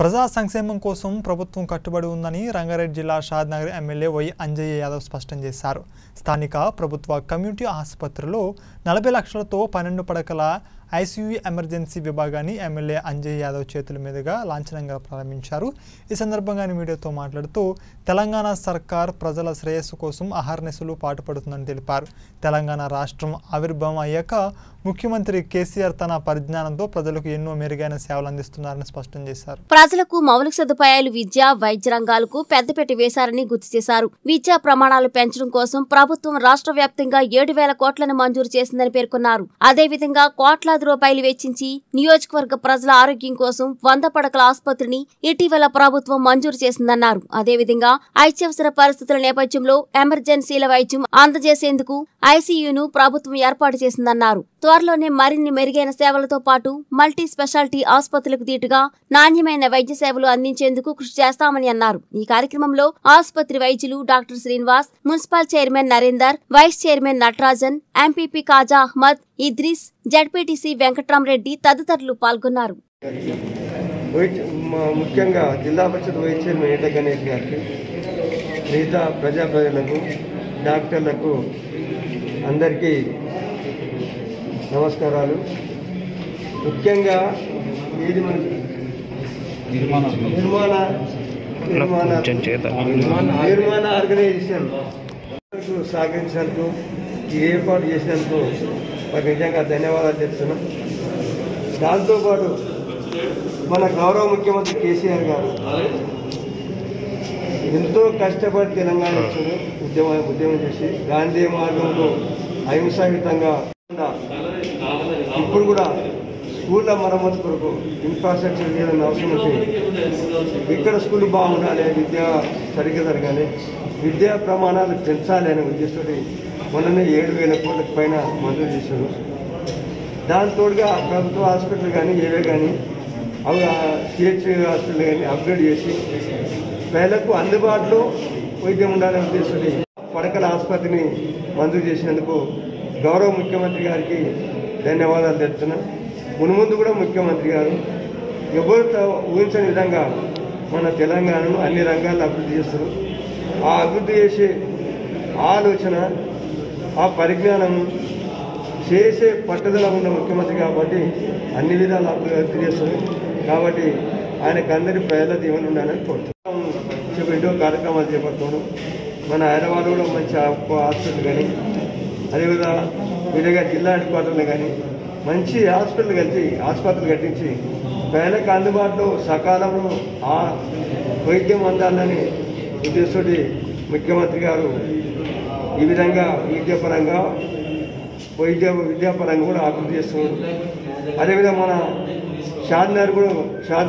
ప్రజా సంక్షేమం కోసం ప్రభుత్వం కట్టుబడి ఉందని రంగారెడ్డి జిల్లా షాద్ నగర్ ఎమ్మెల్యే వై అంజయ్య యాదవ్ స్పష్టం చేశారు. స్థానిక ప్రభుత్వ కమ్యూనిటీ ఆసుపత్రిలో 40 లక్షలతో 12 పడకల ఐసీయూ ఎమర్జెన్సీ విభాగాన్ని ఎమ్మెల్యే అంజయ్య యాదవ్ చేతుల మీదుగా లాంఛనంగా ప్రారంభించారు. ఈ సందర్భంగా మీడియాతో మాట్లాడుతూ తెలంగాణ సర్కార్ ప్రజల శ్రేయస్సు కోసం అహర్నిశలు పాటుపడుతుందని తెలిపారు. తెలంగాణ రాష్ట్రం ఆవిర్భావం అయ్యాక ముఖ్యమంత్రి కేసీఆర్ తన పరిజ్ఞానంతో ప్రజలకు ఎన్నో మెరుగైన సేవలు అందిస్తున్నారని స్పష్టం చేశారు. ప్రజలకు మౌలిక సదుపాయాలు విద్య వైద్య రంగాలకు పెద్దపేట వేశారని గుర్తు చేశారు. విద్యా ప్రమాణాలు పెంచడం కోసం ప్రభుత్వం రాష్ట్ర వ్యాప్తంగా 7,000 కోట్లను మంజూరు చేసిందని పేర్కొన్నారు. అదేవిధంగా కోట్లాది రూపాయలు వెచ్చించి నియోజకవర్గ ప్రజల ఆరోగ్యం కోసం 100 పడకల ఆసుపత్రిని ఇటీవల ప్రభుత్వం మంజూరు చేసిందన్నారు. అదేవిధంగా అత్యవసర పరిస్థితుల నేపథ్యంలో ఎమర్జెన్సీల వైద్యం అందజేసేందుకు ఐసీయూను ప్రభుత్వం ఏర్పాటు చేసిందన్నారు. త్వరలోనే మరిన్ని మెరుగైన సేవలతో పాటు మల్టీ స్పెషాలిటీ ఆసుపత్రులకు దీటుగా నాణ్యమైన వైద్య సేవలు అందించేందుకు కృషి చేస్తామని అన్నారు. ఈ కార్యక్రమంలో ఆసుపత్రి వైద్యులు doctor Srinivas, municipal chairman Narender, vice chairman Natarajan, MPP Khaja Ahmed Idris, ZPTC Venkatram Reddy తదితరులు పాల్గొన్నారు. ముఖ్యంగా జిల్లా పరిషత్ వైస్ చైర్మన్ ఈట గణేష్ గారికి, మిగతా ప్రజాప్రతినిధులకు, డాక్టర్లకు అందరికీ నమస్కారాలు. ముఖ్యంగా ఇది మన నిర్మాణ ఆర్గనైజేషన్ సహకరించినందుకు ఈ ఏర్పాటు చేసినందుకు వారికి నిజంగా ధన్యవాదాలు చెప్తున్నాం. దాంతోపాటు మన గౌరవ ముఖ్యమంత్రి కేసీఆర్ గారు ఎంతో కష్టపడి తెలంగాణ ఉద్యమం చేసి గాంధీ మార్గంలో అహింసాయుతంగా ఇప్పుడు కూడా స్కూళ్ళ మరమ్మతు కొరకు ఇన్ఫ్రాస్ట్రక్చర్ ఏదైనా అవసరం ఉంటుంది. ఇక్కడ స్కూళ్ళు బాగుండాలి, విద్య సరిగ్గా జరగాలి, విద్యా ప్రమాణాలు పెంచాలి అనే ఉద్దేశంతో మొన్ననే 7,000 కోట్లకు పైన మంజూరు చేశారు. దానితోడుగా ప్రభుత్వ హాస్పిటల్ కానీ ఏవే కానీ అవి సిహెచ్సి హాస్పిటల్ కానీ అప్గ్రేడ్ చేసి ప్రజలకు అందుబాటులో వైద్యం ఉండాలనే ఉద్దేశంతో పడకల ఆసుపత్రిని మంజూరు చేసినందుకు గౌరవ ముఖ్యమంత్రి గారికి ధన్యవాదాలు తెలుపుతున్నాం. మున్ముందు కూడా ముఖ్యమంత్రి గారు ఎవరితో ఊహించని విధంగా మన తెలంగాణను అన్ని రంగాల్లో అభివృద్ధి చేస్తారు. ఆ అభివృద్ధి చేసే ఆలోచన, ఆ పరిజ్ఞానం, చేసే పట్టుదల ఉన్న ముఖ్యమంత్రి కాబట్టి అన్ని విధాలు అభివృద్ధి చేస్తారు. కాబట్టి ఆయనకు అందరి ప్రజల దీవెన ఉండాలని కోరుతున్నాం. ఎన్నో కార్యక్రమాలు చేపడుతున్నాం. మన హైదరాబాద్ కూడా మంచి హాస్పిటల్ కానీ, అదేవిధంగా విధంగా జిల్లా హెడ్ క్వార్టర్లు కానీ మంచి ఆసుపత్రులు కట్టించి ప్రజలకు అందుబాటులో సకాలంలో ఆ వైద్యం అందాలని ఉద్దేశంతో ముఖ్యమంత్రి గారు ఈ విధంగా విద్యాపరంగా కూడా అభివృద్ధి చేస్తున్నారు. అదేవిధంగా మన షాద్ నగర్ కూడా